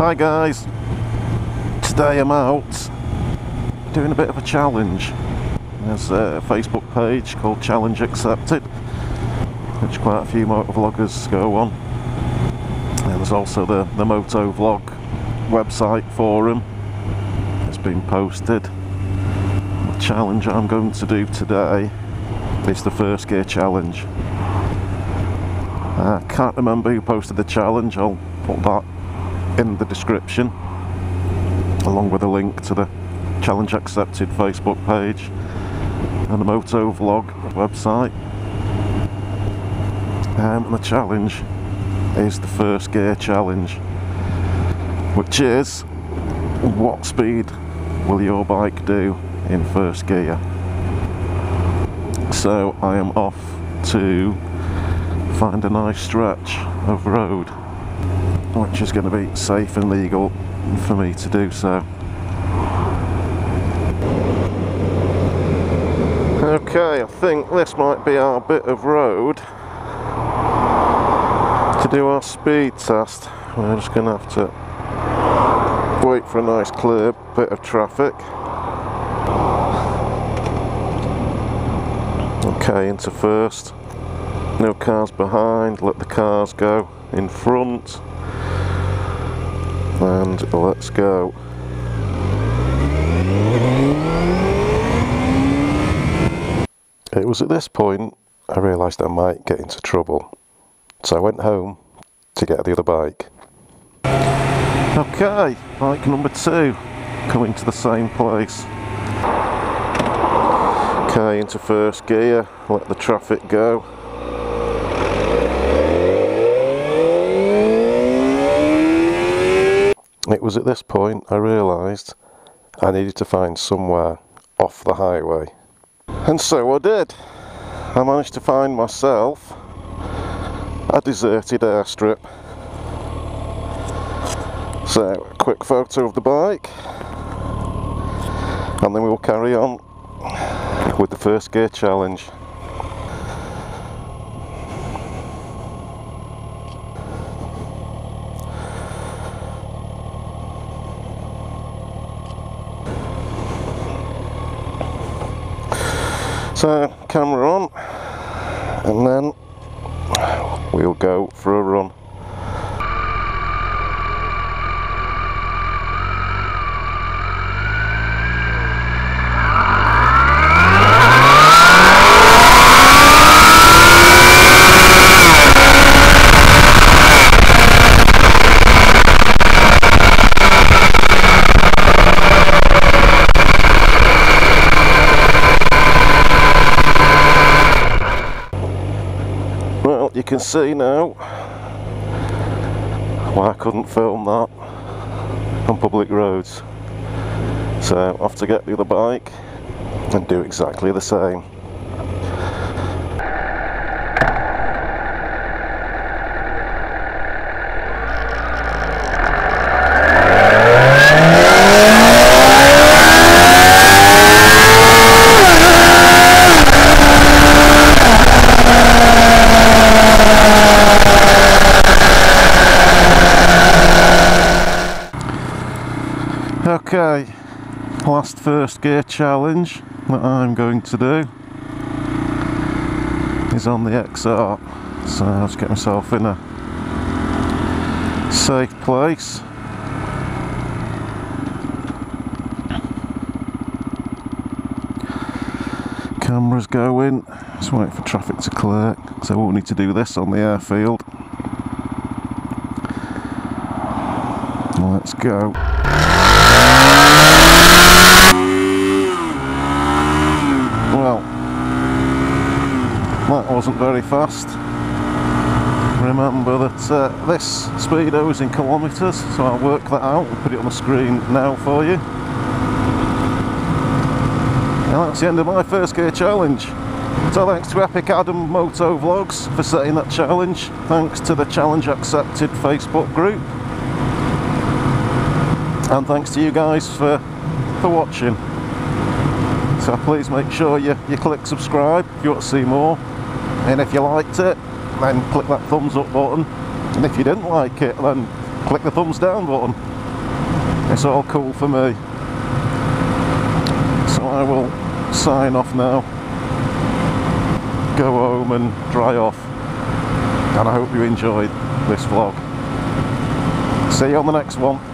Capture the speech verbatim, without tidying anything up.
Hi guys, today I'm out doing a bit of a challenge. There's a Facebook page called Challenge Accepted, which quite a few motovloggers go on. And there's also the, the MotoVlog website forum that's been posted. The challenge I'm going to do today is the first gear challenge. I can't remember who posted the challenge, I'll put that in the description along with a link to the Challenge Accepted Facebook page and the MotoVlog website. Um, the challenge is the first gear challenge, which is what speed will your bike do in first gear. So I am off to find a nice stretch of road which is going to be safe and legal for me to do so. Okay, I think this might be our bit of road to do our speed test. We're just going to have to wait for a nice clear bit of traffic. Okay, into first. No cars behind, let the cars go in front. And let's go. It was at this point I realised I might get into trouble, so I went home to get the other bike. Okay, bike number two, coming to the same place. Okay, into first gear, let the traffic go. It was at this point I realised I needed to find somewhere off the highway. And so I did. I managed to find myself a deserted airstrip. So, a quick photo of the bike and then we will carry on with the first gear challenge. So, camera on, and then we'll go for a run. You can see now why I couldn't film that on public roads. So I have to get the other bike and do exactly the same. Okay, last first gear challenge that I'm going to do is on the X R, so I'll just get myself in a safe place. Cameras going, just wait for traffic to clear because I won't need to do this on the airfield. Let's go. Well, that wasn't very fast. Remember that uh, this speedo is in kilometres, so I'll work that out and put it on the screen now for you. And that's the end of my first gear challenge. So thanks to EpicAdamMotoVlogs for setting that challenge. Thanks to the Challenge Accepted Facebook group. And thanks to you guys for, for watching. So please make sure you, you click subscribe if you want to see more. And if you liked it, then click that thumbs up button. And if you didn't like it, then click the thumbs down button. it's all cool for me. So I will sign off now, go home and dry off, and I hope you enjoyed this vlog. See you on the next one.